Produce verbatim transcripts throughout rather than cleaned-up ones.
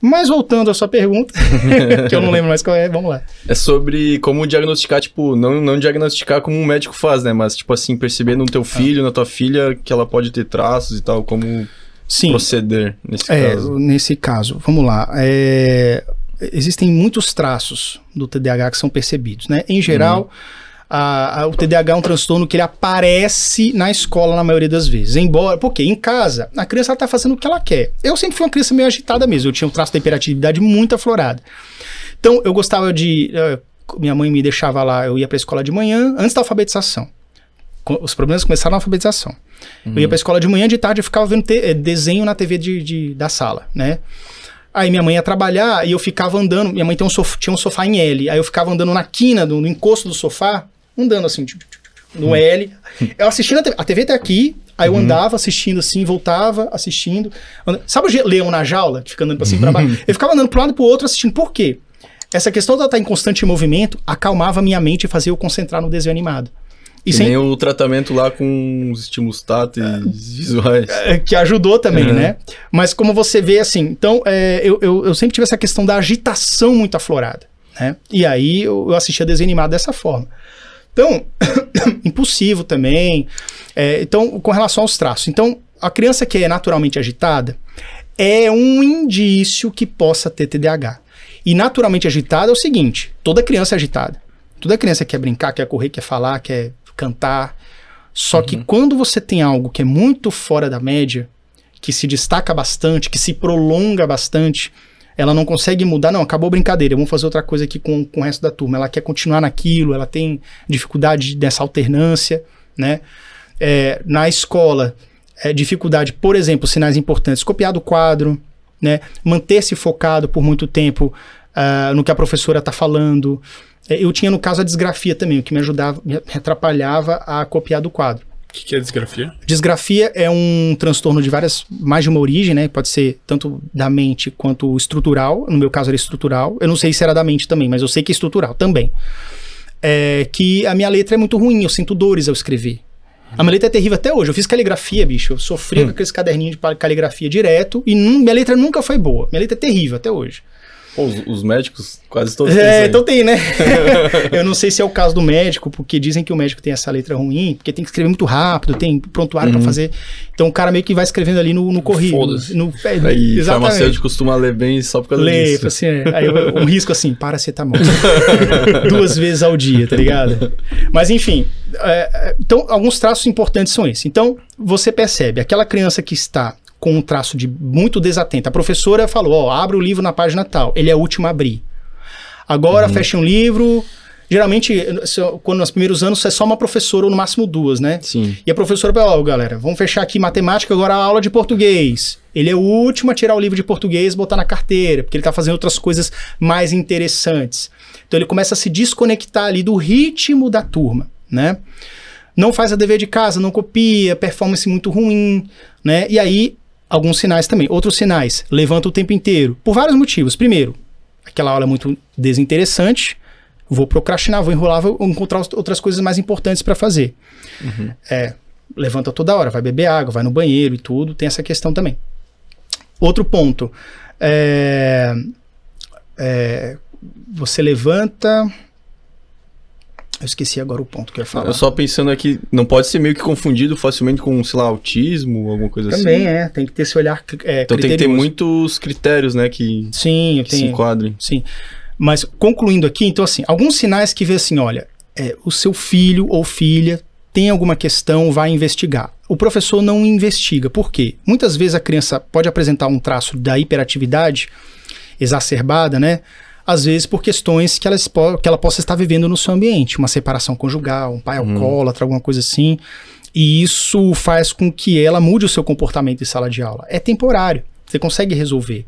Mas voltando à sua pergunta, que eu não lembro mais qual é, vamos lá. É sobre como diagnosticar, tipo, não, não diagnosticar como um médico faz, né? Mas, tipo assim, perceber no teu filho, ah. na tua filha, que ela pode ter traços e tal, como Sim. proceder nesse é, caso. Nesse caso, vamos lá. É... Existem muitos traços do T D A H que são percebidos, né? Em geral, uhum. a, a, o T D A H é um transtorno que ele aparece na escola na maioria das vezes. Embora, porque em casa, a criança está fazendo o que ela quer. Eu sempre fui uma criança meio agitada mesmo. Eu tinha um traço de hiperatividade muito aflorado. Então, eu gostava de... Minha mãe me deixava lá, eu ia para a escola de manhã, antes da alfabetização. Os problemas começaram na alfabetização. Uhum. Eu ia para a escola de manhã, de tarde eu ficava vendo te, desenho na T V de, de, da sala, né? Aí minha mãe ia trabalhar e eu ficava andando. Minha mãe tem um sofá, tinha um sofá em L. Aí eu ficava andando na quina, no, no encosto do sofá, andando assim, no L. Eu assistindo a T V. A T V tá aqui, aí eu andava assistindo assim, voltava assistindo. Andava. Sabe o leão na jaula, que fica andando assim pra baixo? Eu ficava andando pro lado e pro outro assistindo. Por quê? Essa questão de estar em constante movimento acalmava minha mente e fazia eu concentrar no desenho animado. E sem... nem o tratamento lá com os estímulos táteis visuais. Que ajudou também, uhum. né? Mas como você vê, assim... Então, é, eu, eu, eu sempre tive essa questão da agitação muito aflorada, né? E aí, eu, eu assistia desenho animado dessa forma. Então, impulsivo também. É, então, com relação aos traços. Então, a criança que é naturalmente agitada é um indício que possa ter T D A H. E naturalmente agitada é o seguinte. Toda criança é agitada. Toda criança quer brincar, quer correr, quer falar, quer... cantar, só uhum. que quando você tem algo que é muito fora da média, que se destaca bastante, que se prolonga bastante, ela não consegue mudar, não, acabou a brincadeira, vamos fazer outra coisa aqui com, com o resto da turma, ela quer continuar naquilo, ela tem dificuldade dessa alternância, né? É, na escola, é, dificuldade, por exemplo, sinais importantes, copiar do quadro, né? Manter-se focado por muito tempo uh, no que a professora está falando. Eu tinha, no caso, a disgrafia também, o que me ajudava, me atrapalhava a copiar do quadro. O que, que é disgrafia? Disgrafia é um transtorno de várias, mais de uma origem, né? Pode ser tanto da mente quanto estrutural. No meu caso era estrutural. Eu não sei se era da mente também, mas eu sei que é estrutural também. É que a minha letra é muito ruim, eu sinto dores ao escrever. A minha letra é terrível até hoje. Eu fiz caligrafia, bicho. Eu sofria hum. com aqueles caderninhos de caligrafia direto e não, minha letra nunca foi boa. Minha letra é terrível até hoje. Os, os médicos quase todos têm. É, então tem, né? Eu não sei se é o caso do médico, porque dizem que o médico tem essa letra ruim, porque tem que escrever muito rápido, tem prontuário uhum. pra fazer. Então o cara meio que vai escrevendo ali no, no corrido. Foda-se. No, é, aí o farmacêutico costuma ler bem só por causa Lê, disso. Assim, é, aí um risco assim, paracetamol. Duas vezes ao dia, tá ligado? Mas enfim, é, então alguns traços importantes são esses. Então você percebe, aquela criança que está... com um traço de muito desatento. A professora falou, ó, abre o livro na página tal. Ele é o último a abrir. Agora uhum. fecha um livro. Geralmente, quando nos primeiros anos, é só uma professora ou no máximo duas, né? Sim. E a professora fala, ó, galera, vamos fechar aqui matemática, agora a aula de português. Ele é o último a tirar o livro de português e botar na carteira, porque ele tá fazendo outras coisas mais interessantes. Então ele começa a se desconectar ali do ritmo da turma, né? Não faz a dever de casa, não copia, performance muito ruim, né? E aí... alguns sinais também. Outros sinais, levanta o tempo inteiro, por vários motivos. Primeiro, aquela aula é muito desinteressante, vou procrastinar, vou enrolar, vou encontrar outras coisas mais importantes para fazer. Uhum. É, levanta toda hora, vai beber água, vai no banheiro e tudo, tem essa questão também. Outro ponto, é, é, você levanta... Eu esqueci agora o ponto que eu ia falar. Eu só pensando aqui, não pode ser meio que confundido facilmente com, sei lá, autismo, alguma coisa Também assim. Também é, tem que ter esse olhar é, então criterioso. Tem que ter muitos critérios, né, que, sim, que tenho, se enquadrem. Sim, mas concluindo aqui, então assim, alguns sinais que vê assim, olha, é, o seu filho ou filha tem alguma questão, vai investigar. O professor não investiga, por quê? Muitas vezes a criança pode apresentar um traço da hiperatividade exacerbada, né? Às vezes por questões que ela, que ela possa estar vivendo no seu ambiente, uma separação conjugal, um pai alcoólatra, alguma coisa assim, e isso faz com que ela mude o seu comportamento em sala de aula. É temporário, você consegue resolver.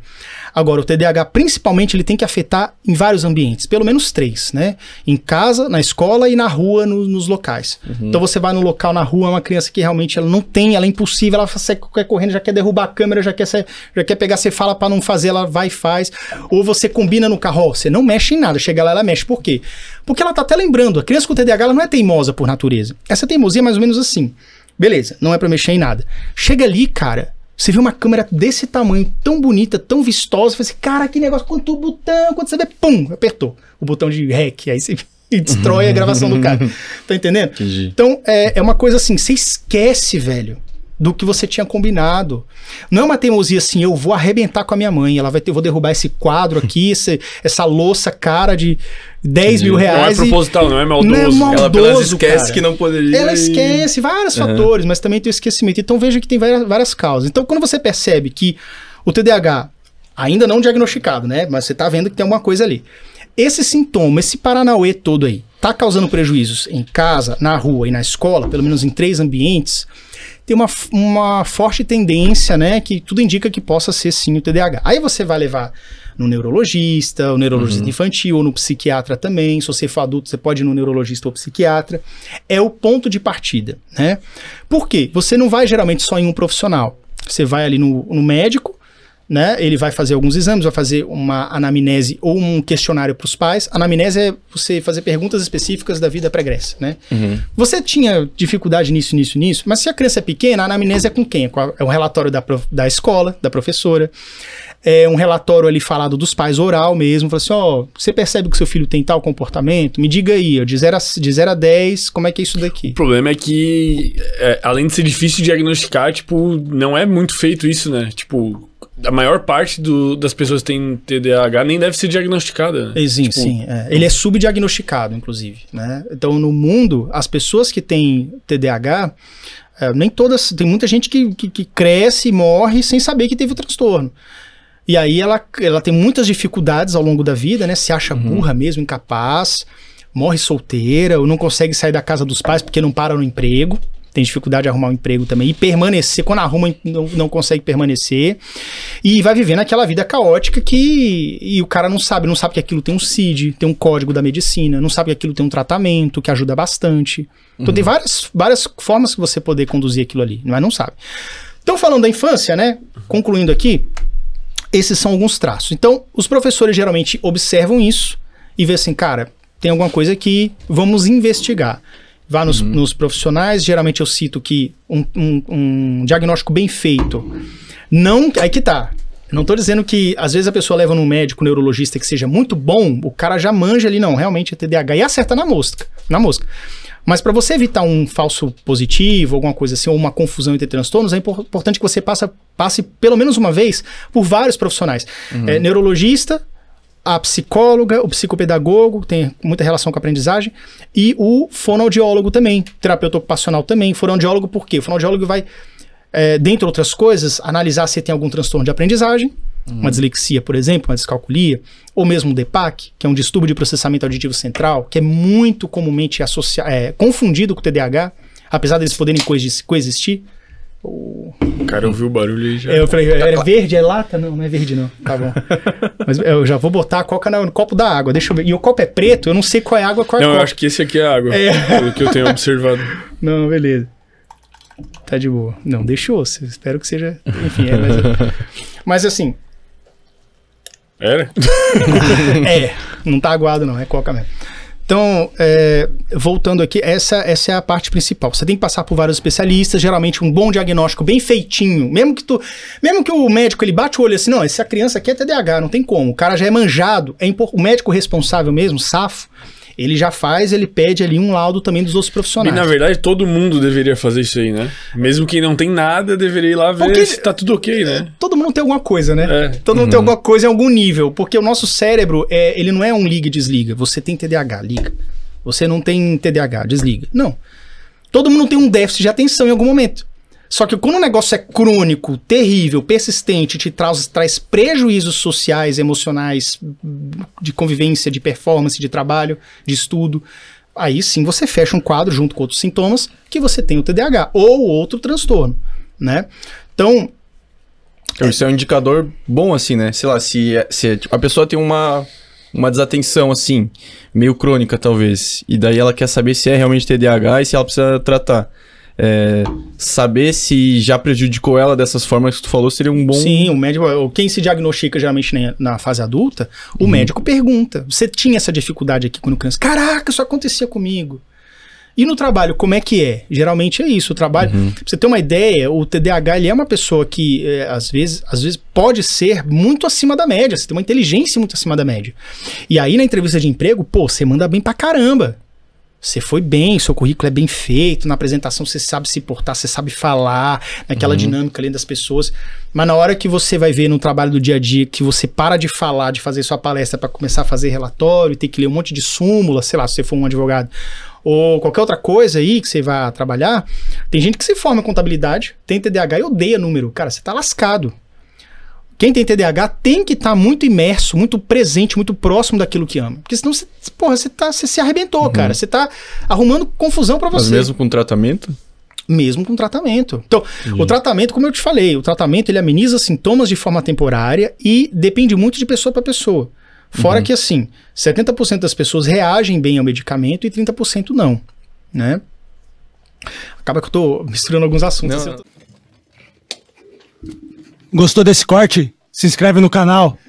Agora, o T D A H, principalmente, ele tem que afetar em vários ambientes, pelo menos três, né? Em casa, na escola e na rua, no, nos locais. Uhum. Então você vai no local, na rua, é uma criança que realmente ela não tem, ela é impulsiva, ela sai correndo, já quer derrubar a câmera, já quer, ser, já quer pegar, você fala pra não fazer, ela vai e faz. Ou você combina no carro, ó, você não mexe em nada, chega lá, ela mexe. Por quê? Porque ela tá até lembrando, a criança com T D A H, ela não é teimosa por natureza. Essa teimosia é mais ou menos assim. Beleza, não é pra mexer em nada. Chega ali, cara... Você viu uma câmera desse tamanho, tão bonita, tão vistosa, você fala assim, cara, que negócio, quanto botão, quando você vê, pum, apertou o botão de REC, aí você destrói a gravação do cara. Tá entendendo? Entendi. Então, é, é uma coisa assim, você esquece, velho, do que você tinha combinado. Não é uma teimosia assim, eu vou arrebentar com a minha mãe, ela vai ter, eu vou derrubar esse quadro aqui, esse, essa louça cara de dez mil reais. Não é proposital, não é maldoso. Não é maldoso, ela pelas esquece, cara, que não poderia. Ela esquece vários uhum. fatores, mas também tem o esquecimento. Então veja que tem várias, várias causas. Então quando você percebe que o T D A H, ainda não diagnosticado, né? Mas você tá vendo que tem alguma coisa ali. Esse sintoma, esse paranauê todo aí, tá causando prejuízos em casa, na rua e na escola, pelo menos em três ambientes, tem uma, uma forte tendência, né, que tudo indica que possa ser sim o T D A H. Aí você vai levar no neurologista, o neurologista uhum. infantil, ou no psiquiatra também. Se você for adulto, você pode ir no neurologista ou psiquiatra. É o ponto de partida, né? Por quê? Você não vai geralmente só em um profissional. Você vai ali no, no médico, né? Ele vai fazer alguns exames, vai fazer uma anamnese ou um questionário para os pais. Anamnese é você fazer perguntas específicas da vida pregressa, né? Uhum. Você tinha dificuldade nisso, nisso, nisso, mas se a criança é pequena, a anamnese é com quem? É um relatório da, da escola, da professora, é um relatório ali falado dos pais, oral mesmo, fala assim, ó, oh, você percebe que seu filho tem tal comportamento? Me diga aí, ó, de zero a dez, como é que é isso daqui? O problema é que, é, além de ser difícil de diagnosticar, tipo, não é muito feito isso, né? Tipo... A maior parte do, das pessoas que tem T D A H nem deve ser diagnosticada. Né? Exim, tipo, sim, é. Ele é subdiagnosticado, inclusive. Né? Então, no mundo, as pessoas que têm T D A H, é, nem todas... Tem muita gente que, que, que cresce e morre sem saber que teve o transtorno. E aí ela, ela tem muitas dificuldades ao longo da vida, né? Se acha burra uhum. mesmo, incapaz, morre solteira, ou não consegue sair da casa dos pais porque não para no emprego. Tem dificuldade de arrumar um emprego também. E permanecer, quando arruma, não, não consegue permanecer. E vai vivendo aquela vida caótica que... E o cara não sabe. Não sabe que aquilo tem um C I D, tem um código da medicina. Não sabe que aquilo tem um tratamento, que ajuda bastante. Então uhum. tem várias, várias formas que você poder conduzir aquilo ali. Mas não sabe. Então falando da infância, né? Concluindo aqui. Esses são alguns traços. Então os professores geralmente observam isso. E vê assim, cara, tem alguma coisa que vamos investigar. Vá nos, uhum. nos profissionais, geralmente eu cito que um, um, um diagnóstico bem feito. Não, aí que tá. Não tô dizendo que às vezes a pessoa leva num médico, neurologista que seja muito bom, o cara já manja ali, não, realmente é T D A H e acerta na mosca. Na mosca. Mas para você evitar um falso positivo, alguma coisa assim, ou uma confusão entre transtornos, é importante que você passe, passe pelo menos uma vez por vários profissionais. Uhum. É, neurologista... a psicóloga, o psicopedagogo, que tem muita relação com a aprendizagem, e o fonoaudiólogo também, terapeuta ocupacional também. Fonoaudiólogo por quê? O fonoaudiólogo vai, é, dentre outras coisas, analisar se tem algum transtorno de aprendizagem, uhum. uma dislexia, por exemplo, uma descalculia, ou mesmo o D E P A C, que é um distúrbio de processamento auditivo central, que é muito comumente associa- é, confundido com o T D A H, apesar deles poderem coexistir. O cara ouviu o barulho aí já. É, eu falei, era verde, é lata? Não, não é verde não. Tá bom. Mas eu já vou botar a coca no copo da água, deixa eu ver. E o copo é preto, eu não sei qual é a água, qual é a coca. Não, eu acho que esse aqui é a água, é. Pelo que eu tenho observado. Não, beleza. Tá de boa. Não, deixou, espero que seja... Enfim, é, mas... mas assim... Era? É, não tá aguado não, é coca mesmo. Então, é, voltando aqui, essa, essa é a parte principal. Você tem que passar por vários especialistas, geralmente um bom diagnóstico bem feitinho. Mesmo que, tu, mesmo que o médico ele bate o olho assim, não, essa criança aqui é T D A H, não tem como. O cara já é manjado, é impor, o médico responsável mesmo, safo, ele já faz, ele pede ali um laudo também dos outros profissionais. E na verdade todo mundo deveria fazer isso aí, né? Mesmo quem não tem nada, deveria ir lá ver porque, se tá tudo ok, né? Todo mundo tem alguma coisa, né? É. Todo mundo uhum. tem alguma coisa em algum nível, porque o nosso cérebro, é, ele não é um liga e desliga. Você tem T D A H, liga. Você não tem T D A H, desliga. Não. Todo mundo tem um déficit de atenção em algum momento. Só que quando o negócio é crônico, terrível, persistente, te traz, traz prejuízos sociais, emocionais, de convivência, de performance, de trabalho, de estudo, aí sim você fecha um quadro junto com outros sintomas que você tem o T D A H ou outro transtorno, né? Então... Então isso é um indicador bom assim, né? Sei lá, se, se tipo, a pessoa tem uma... uma desatenção, assim, meio crônica, talvez. E daí ela quer saber se é realmente T D A H e se ela precisa tratar. É, saber se já prejudicou ela dessas formas que tu falou seria um bom... Sim, o médico... Quem se diagnostica geralmente na, na fase adulta, o uhum. médico pergunta. Você tinha essa dificuldade aqui quando criança? Caraca, isso acontecia comigo. E no trabalho, como é que é? Geralmente é isso, o trabalho... Uhum. Pra você ter uma ideia, o T D A H, ele é uma pessoa que, é, às vezes, às vezes pode ser muito acima da média. Você tem uma inteligência muito acima da média. E aí, na entrevista de emprego, pô, você manda bem pra caramba. Você foi bem, seu currículo é bem feito, na apresentação você sabe se portar, você sabe falar, naquela uhum. dinâmica ali das pessoas. Mas na hora que você vai ver no trabalho do dia a dia que você para de falar, de fazer sua palestra para começar a fazer relatório, ter que ler um monte de súmula, sei lá, se você for um advogado, ou qualquer outra coisa aí que você vai trabalhar, tem gente que se forma em contabilidade, tem T D A H e odeia número. Cara, você tá lascado. Quem tem T D A H tem que estar tá muito imerso, muito presente, muito próximo daquilo que ama. Porque senão, você, porra, você, tá, você se arrebentou, uhum. cara. Você tá arrumando confusão para você. Mas mesmo com tratamento? Mesmo com tratamento. Então, uhum. o tratamento, como eu te falei, o tratamento ele ameniza sintomas de forma temporária e depende muito de pessoa para pessoa. Fora uhum. que, assim, setenta por cento das pessoas reagem bem ao medicamento e trinta por cento não, né? Acaba que eu tô misturando alguns assuntos. Não, assim, não. Eu tô... Gostou desse corte? Se inscreve no canal.